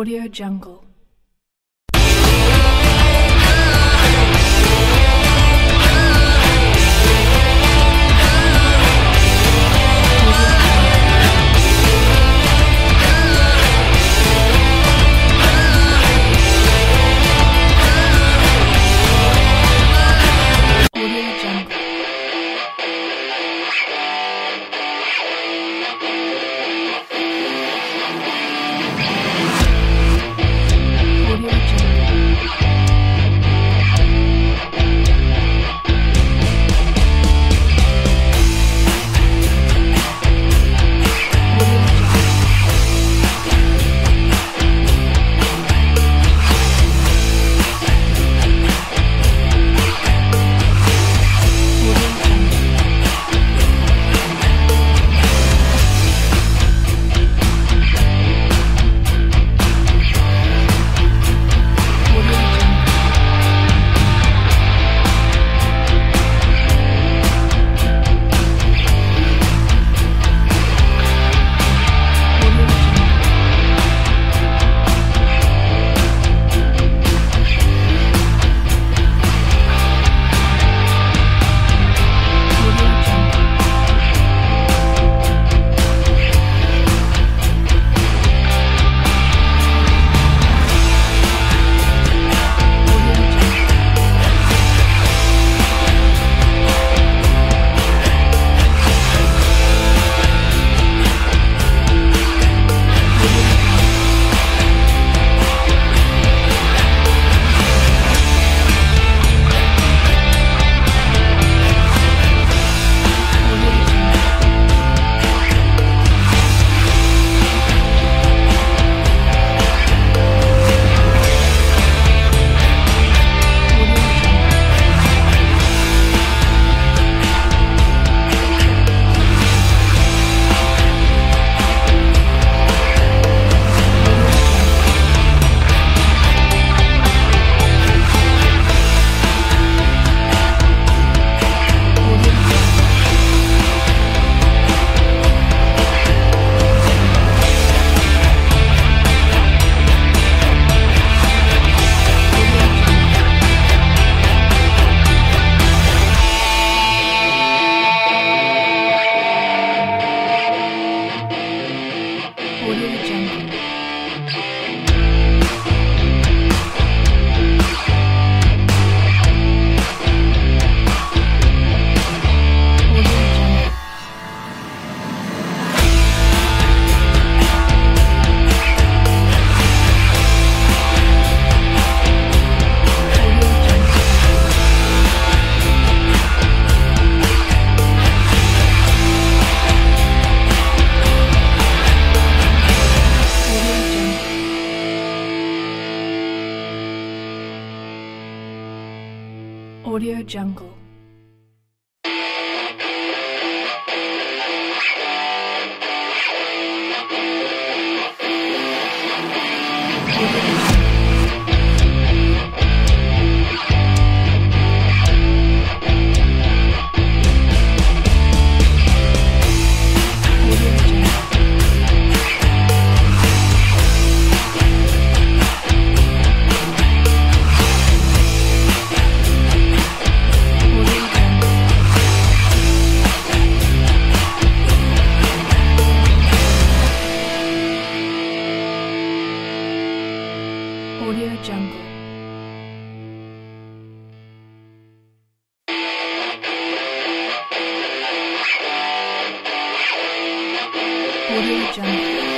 AudioJungle. AudioJungle. AudioJungle. AudioJungle.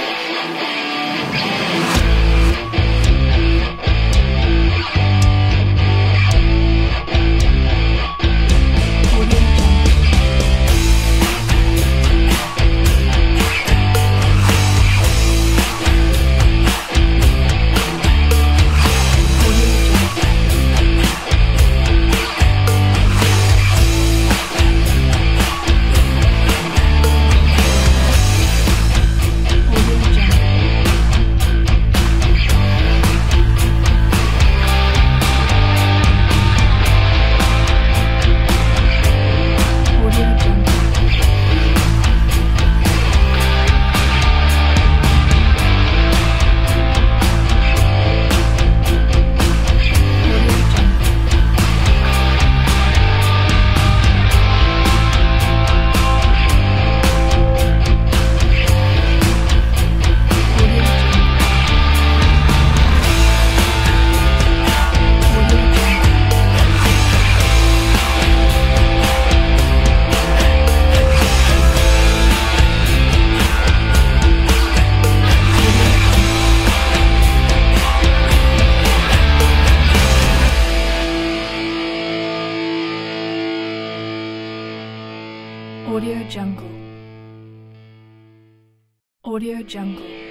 AudioJungle.